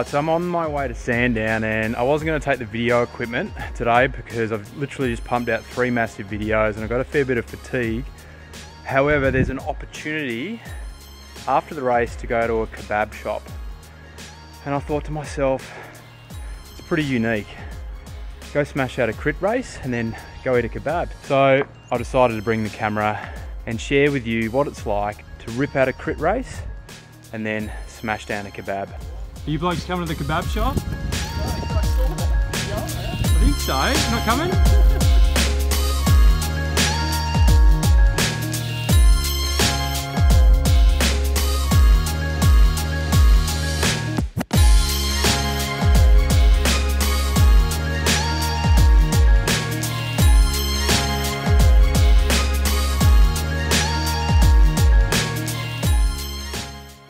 Alright, so I'm on my way to Sandown and I wasn't going to take the video equipment today because I've literally just pumped out 3 massive videos and I've got a fair bit of fatigue. However, there's an opportunity after the race to go to a kebab shop. And I thought to myself, it's pretty unique. Go smash out a crit race and then go eat a kebab. So I decided to bring the camera and share with you what it's like to rip out a crit race and then smash down a kebab. Are you blokes coming to the kebab shop? I think so. You're not coming?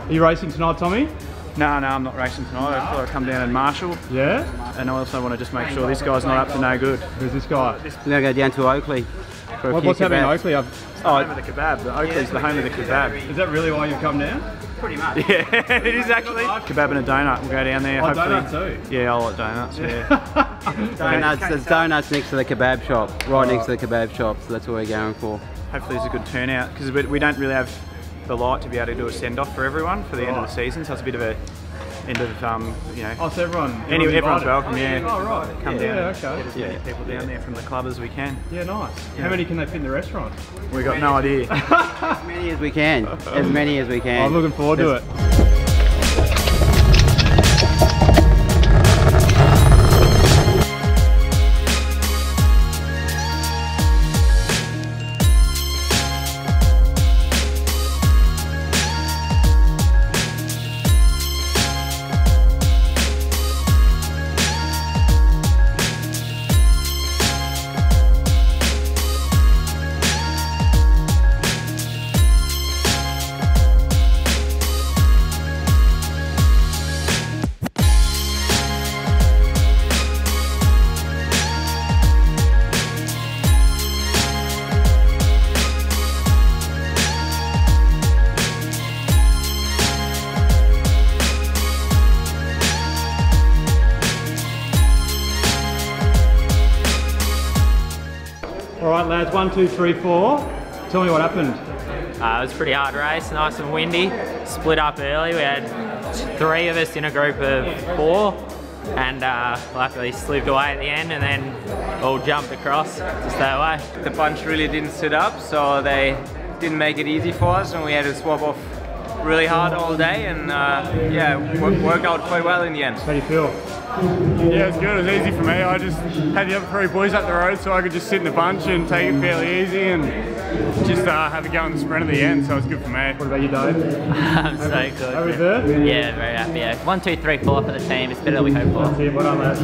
Are you racing tonight, Tommy? No, I'm not racing tonight. I've got to come down and marshal. Yeah? And I also want to just make sure this guy's not up to no good. Who's this guy? I'm going to go down to Oakley. What's happening in Oakley? It's the home of the kebab. Oakley's the home of the kebab. Is that really why you've come down? Pretty much. Yeah, it is actually. Kebab and a donut. We'll go down there. Oh, donut too? Yeah, I like donuts. Yeah. Donuts. There's donuts next to the kebab shop. Right next to the kebab shop. So that's what we're going for. Hopefully there's a good turnout because we don't really have the light to be able to do a send off for everyone for the end of the season, so it's a bit of a end of you know. Oh, so everyone's welcome. Yeah, come down. Okay. Get as many people down there from the club as we can. Yeah, nice. Yeah. How many can they fit in the restaurant? We got no idea. As many as we can. As many as we can. I'm looking forward to it. Alright lads, 1, 2, 3, 4. Tell me what happened. It was a pretty hard race, nice and windy. Split up early, we had 3 of us in a group of 4 and luckily slipped away at the end and then all jumped across to stay away. The bunch really didn't sit up, so they didn't make it easy for us and we had to swap off really hard all day and worked out quite well in the end. How do you feel? Yeah, it's good. It was easy for me. I just had the other 3 boys up the road so I could just sit in the bunch and take it fairly easy and just have a go in the sprint at the end, so it was good for me. What about you, Dave? I'm so good. Over there? Yeah, very happy. Yeah. 1, 2, 3, 4 for the team. It's better than we hoped for. That's it. Well done, lads.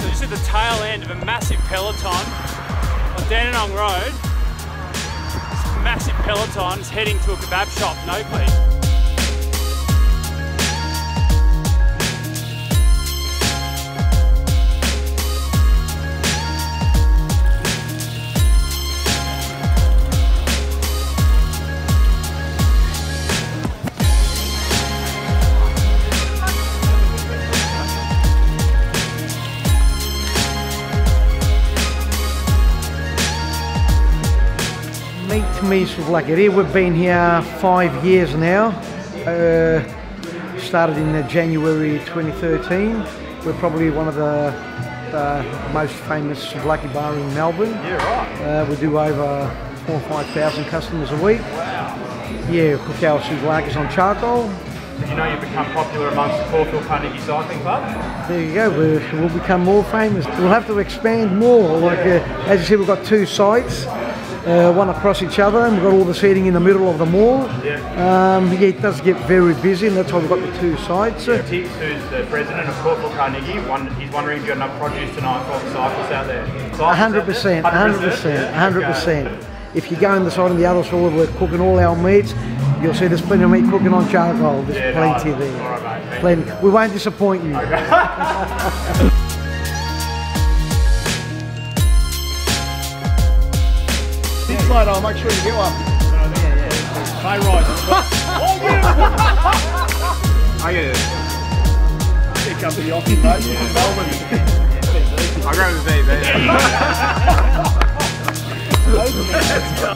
So this is the tail end of a massive peloton on Dandenong Road. This massive peloton is heading to a kebab shop. No, please. Lucky. We've been here 5 years now, started in January 2013. We're probably one of the most famous lucky bar in Melbourne. Yeah, right. We do over 4,000 or 5,000 customers a week. Wow. Yeah, cook our souvlaki's on charcoal. Did you know you've become popular amongst the Paulfield Carnegie Cycling Club? There you go, we'll become more famous. We'll have to expand more. Like, as you see, we've got 2 sites. One across each other, and we've got all the seating in the middle of the mall. Yeah. It does get very busy, and that's why we've got the 2 sites. Yeah, Tix, who's the president of Caulfield Carnegie, he's wondering if you're enough produce tonight for the cyclists out there. 100%. If you go in the side and the other side, we're cooking all our meats. You'll see there's plenty of meat cooking on charcoal. There's plenty there. All right, mate. Plenty. We won't disappoint you. Okay. I'll make sure you get one. High rise as well. Oh, yeah! I get it. Here comes the Aussie, mate. Yeah. Melbourne. I grab the VV. Let's go.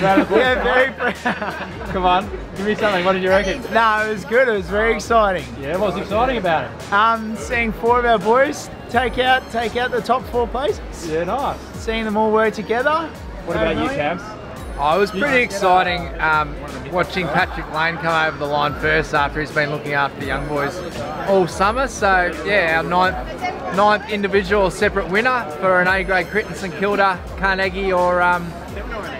Yeah, very proud. Come on, give me something. What did you reckon? No, it was good. It was very exciting. Yeah, what was exciting about it? Seeing four of our boys take out the top four places. Yeah, nice. Seeing them all work together. What about you, Cam? Oh, it was pretty exciting watching Patrick Lane come over the line first after he's been looking after the young boys all summer. So yeah, our ninth individual separate winner for an A-grade crit in St Kilda, Carnegie or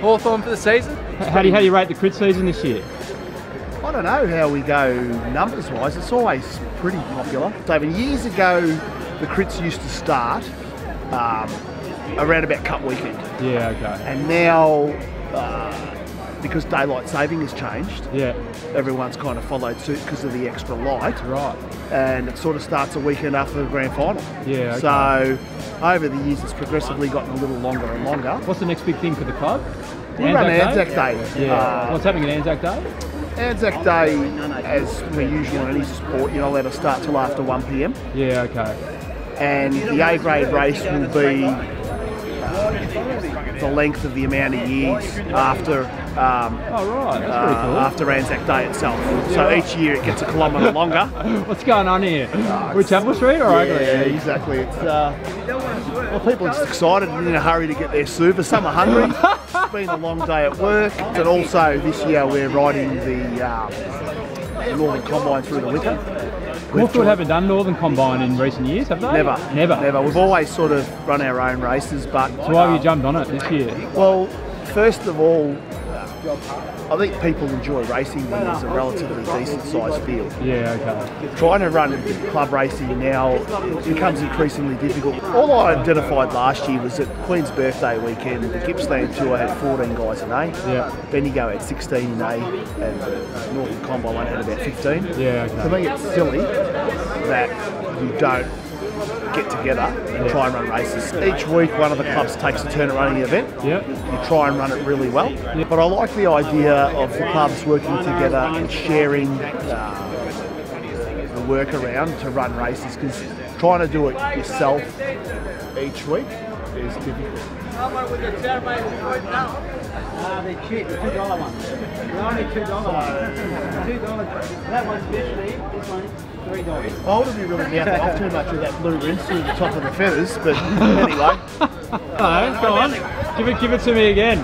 Hawthorne for the season. How do you rate the crit season this year? I don't know how we go numbers wise, it's always pretty popular. David, years ago the crits used to start around about Cup weekend. Yeah, okay. And now because daylight saving has changed, yeah, everyone's kind of followed suit because of the extra light. Right. And it sort of starts a weekend after the grand final. Yeah. Okay. So over the years, it's progressively gotten a little longer and longer. What's the next big thing for the club? We run Anzac Day. Yeah. What's happening at Anzac Day? Anzac Day, as per usual in any sport, you're not allowed to start till after 1 p.m. Yeah. Okay. And the A grade race will be the length of the amount of years after after Anzac Day itself. Yeah. So each year it gets a kilometre longer. What's going on here? We're Chapel Street or Oakley? Yeah, exactly. It's, well, people are just excited and in a hurry to get their super. Some are hungry. It's been a long day at work. But also this year we're riding the Northern Combine through the winter. Caulfield haven't done Northern Combine in recent years, have they? Never. We've always sort of run our own races, but... So why have you jumped on it this year? Well, first of all, I think people enjoy racing when there's a relatively decent sized field. Yeah, okay. Trying to run club racing now becomes increasingly difficult. All I identified last year was that Queen's birthday weekend, the Gippsland Tour had 14 guys in A, yeah. Bendigo had 16 in A, and the Northern Combine one had about 15. Yeah, okay. To me it's silly that you don't get together and try and run races. Each week one of the clubs takes a turn at running the event. Yep. You try and run it really well. Yep. But I like the idea of the clubs working together and sharing the work around to run races, because trying to do it yourself each week is difficult. They're cheap, $2 ones. They're only $2 ones. $2. That one's 50, this one's $3. I would have been rubbing off too much with that blue rinse through the top of the feathers, but anyway. No, go on. Give it to me again.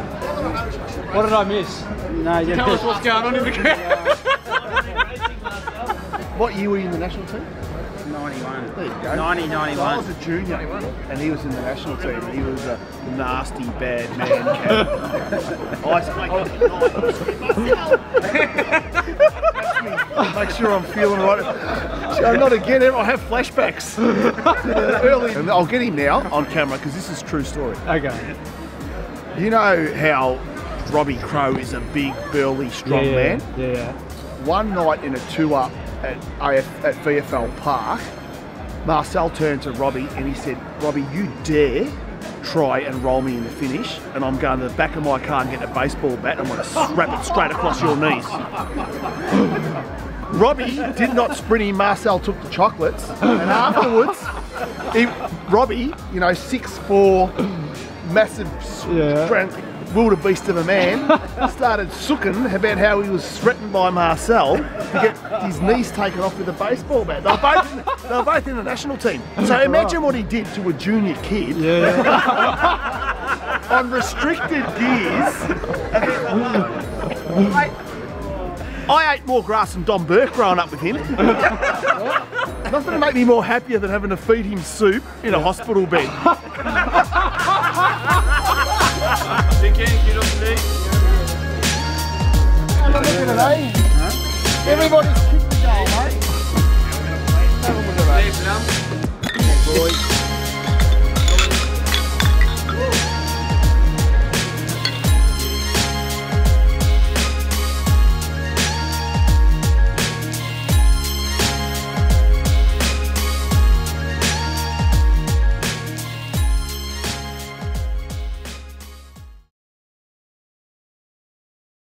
What did I miss? No, tell us what's going on in the crowd. What year were you in the national team? 91. There you go. 91. So I was a junior, and he was in the national team. He was a nasty, bad man. Make sure I'm feeling right. So not again. I have flashbacks. Early. And I'll get him now on camera because this is a true story. Okay. You know how Robbie Crowe is a big, burly, strong man. Yeah. One night in a two-up at VFL Park, Marcel turned to Robbie and he said, "Robbie, you dare try and roll me in the finish, and I'm going to the back of my car and get a baseball bat and I'm going to wrap it straight across your knees." Robbie did not sprint him. Marcel took the chocolates, and afterwards, Robbie, 6'4", massive, wildebeest of a man, started sooking about how he was threatened by Marcel to get his knees taken off with a baseball bat. They were both in the national team. So imagine what he did to a junior kid on restricted gears. I ate more grass than Don Burke growing up with him. Nothing to make me more happier than having to feed him soup in a hospital bed. Everybody's